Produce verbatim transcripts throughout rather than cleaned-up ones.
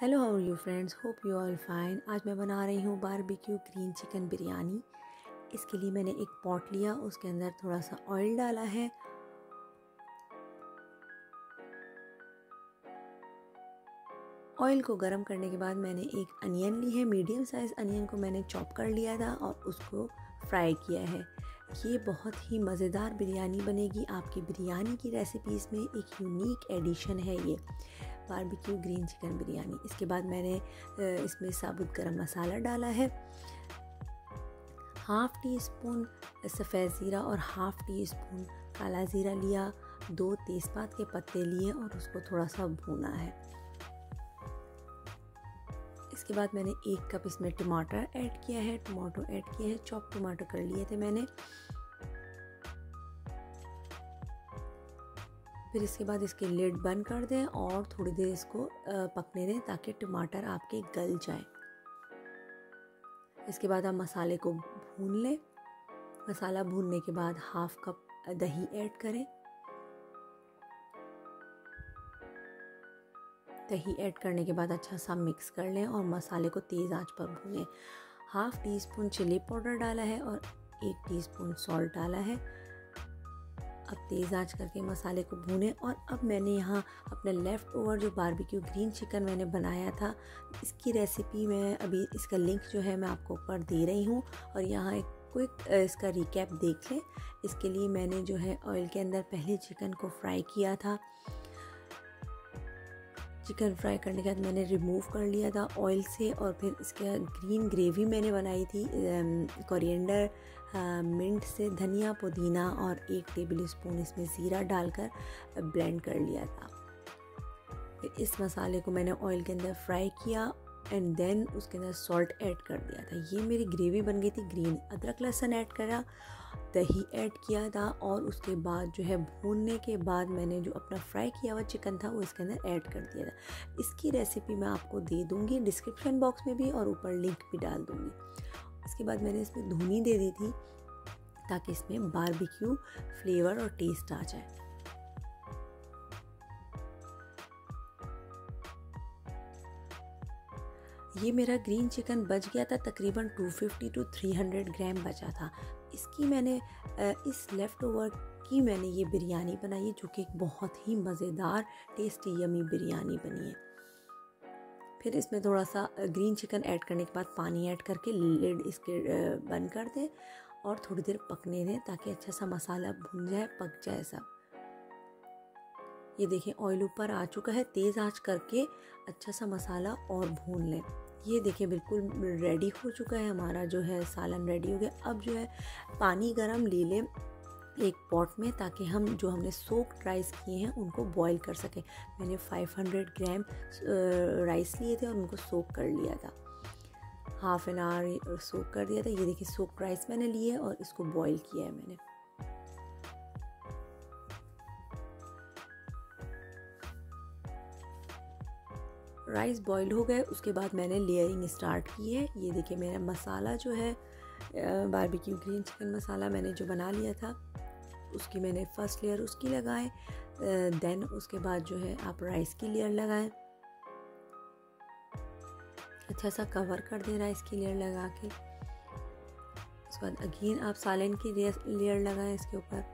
Hello how are you friends, hope you all fine. आज मैं बना रही हूँ बारबेक्यू ग्रीन चिकन बिरयानी। इसके लिए मैंने एक पॉट लिया, उसके अंदर थोड़ा सा ऑयल डाला है, ऑयल को गर्म करने के बाद मैंने एक अनियन ली है, मीडियम साइज़ अनियन को मैंने चॉप कर लिया था और उसको फ्राई किया है। ये बहुत ही मज़ेदार बिरयानी बनेगी। आपकी बिरयानी की रेसिपीज़ में एक यूनिक एडिशन है ये बारबेक्यू ग्रीन चिकन बिरयानी। इसके बाद मैंने इसमें साबुत गरम मसाला डाला है, हाफ़ टी स्पून सफ़ेद ज़ीरा और हाफ़ टी स्पून काला ज़ीरा लिया, दो तेज़पात के पत्ते लिए और उसको थोड़ा सा भूना है। इसके बाद मैंने एक कप इसमें टमाटर ऐड किया है, टमाटो ऐड किया है, चॉप टमाटर कर लिए थे मैंने। फिर इसके बाद इसके लिड बंद कर दें और थोड़ी देर इसको पकने दें ताकि टमाटर आपके गल जाए। इसके बाद आप मसाले को भून लें। मसाला भूनने के बाद हाफ कप दही ऐड करें। दही ऐड करने के बाद अच्छा सा मिक्स कर लें और मसाले को तेज़ आंच पर भूनें। Half teaspoon chilli powder डाला है और एक टीस्पून सॉल्ट डाला है। अब तेज़ आंच करके मसाले को भूनें। और अब मैंने यहाँ अपना लेफ़्ट ओवर जो बारबेक्यू ग्रीन चिकन मैंने बनाया था, इसकी रेसिपी मैं अभी इसका लिंक जो है मैं आपको ऊपर दे रही हूँ और यहाँ एक क्विक इसका रिकैप देख लें। इसके लिए मैंने जो है ऑयल के अंदर पहले चिकन को फ्राई किया था। चिकन फ्राई करने के बाद मैंने रिमूव कर लिया था ऑयल से और फिर इसके ग्रीन ग्रेवी मैंने बनाई थी कोरिएंडर, मिंट से, धनिया, पुदीना और एक टेबल स्पून इसमें ज़ीरा डालकर ब्लेंड कर लिया था। फिर इस मसाले को मैंने ऑयल के अंदर फ्राई किया एंड देन उसके अंदर सॉल्ट ऐड कर दिया था। ये मेरी ग्रेवी बन गई थी। ग्रीन अदरक लहसुन ऐड करा, दही ऐड किया था और उसके बाद जो है भूनने के बाद मैंने जो अपना फ्राई किया हुआ चिकन था वो इसके अंदर ऐड कर दिया था। इसकी रेसिपी मैं आपको दे दूँगी डिस्क्रिप्शन बॉक्स में भी और ऊपर लिंक भी डाल दूँगी। उसके बाद मैंने इसमें धुनी दे दी थी ताकि इसमें बारबेक्यू फ्लेवर और टेस्ट आ जाए। ये मेरा ग्रीन चिकन बच गया था, तकरीबन दो सौ पचास टू तीन सौ ग्राम बचा था। इसकी मैंने इस लेफ़्ट ओवर की मैंने ये बिरयानी बनाई है जो कि एक बहुत ही मज़ेदार टेस्टी यमी बिरयानी बनी है। फिर इसमें थोड़ा सा ग्रीन चिकन ऐड करने के बाद पानी ऐड करके लिड इसके बंद कर दें और थोड़ी देर पकने दें ताकि अच्छा सा मसाला भुन जाए, पक जाए सब। ये देखें ऑयल ऊपर आ चुका है, तेज़ आंच करके अच्छा सा मसाला और भून लें। ये देखें बिल्कुल रेडी हो चुका है हमारा जो है सालन, रेडी हो गया। अब जो है पानी गरम ले लें एक पॉट में ताकि हम जो हमने सोक्ड राइस किए हैं उनको बॉईल कर सकें। मैंने पाँच सौ ग्राम राइस लिए थे और उनको सोक कर लिया था, हाफ़ एन आवर सोक कर दिया था। ये देखिए सोक्ड राइस मैंने लिए और इसको बॉईल किया है मैंने। राइस बॉईल हो गए, उसके बाद मैंने लेयरिंग स्टार्ट की है। ये देखिए मेरा मसाला जो है बारबेक्यू ग्रीन चिकन मसाला मैंने जो बना लिया था उसकी मैंने फ़र्स्ट लेयर उसकी लगाएं, देन उसके बाद जो है आप राइस की लेयर लगाएं, अच्छा सा कवर कर दें राइस की लेयर लगा के। उसके बाद अगेन आप सालन की लेयर लगाएं इसके ऊपर।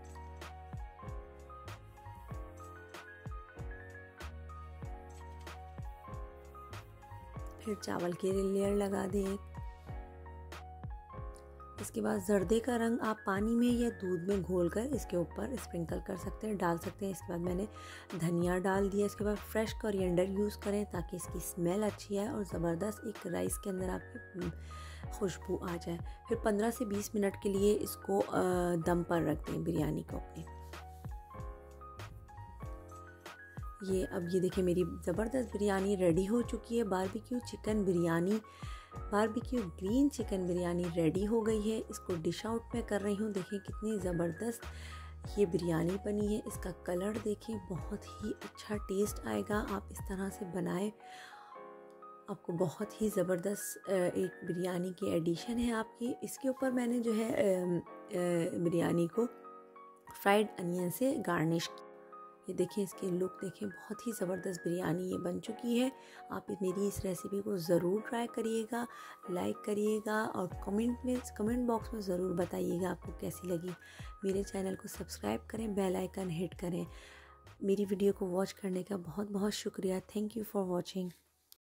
फिर चावल की लेयर लगा दें। इसके बाद जर्दे का रंग आप पानी में या दूध में घोलकर इसके ऊपर स्प्रिंकल कर सकते हैं, डाल सकते हैं। इसके बाद मैंने धनिया डाल दिया। इसके बाद फ्रेश कोरिएंडर यूज़ करें ताकि इसकी स्मेल अच्छी आए और ज़बरदस्त एक राइस के अंदर आपकी खुशबू आ जाए। फिर पंद्रह से बीस मिनट के लिए इसको दम पर रख दें बिरयानी को अपने। ये अब ये देखिए मेरी ज़बरदस्त बिरयानी रेडी हो चुकी है। Barbecue chicken biryani, barbecue green chicken biryani ready हो गई है। इसको डिश आउट मैं कर रही हूँ। देखिए कितनी ज़बरदस्त ये बिरयानी बनी है। इसका कलर देखिए, बहुत ही अच्छा टेस्ट आएगा। आप इस तरह से बनाएं, आपको बहुत ही ज़बरदस्त एक बिरयानी की एडिशन है आपकी। इसके ऊपर मैंने जो है बिरयानी को फ्राइड अनियन से गार्निश। ये देखिए इसके लुक देखें, बहुत ही ज़बरदस्त बिरयानी ये बन चुकी है। आप मेरी इस रेसिपी को ज़रूर ट्राई करिएगा, लाइक करिएगा और कमेंट में कमेंट बॉक्स में ज़रूर बताइएगा आपको कैसी लगी। मेरे चैनल को सब्सक्राइब करें, बेल आइकन हिट करें। मेरी वीडियो को वॉच करने का बहुत बहुत शुक्रिया। Thank you for watching.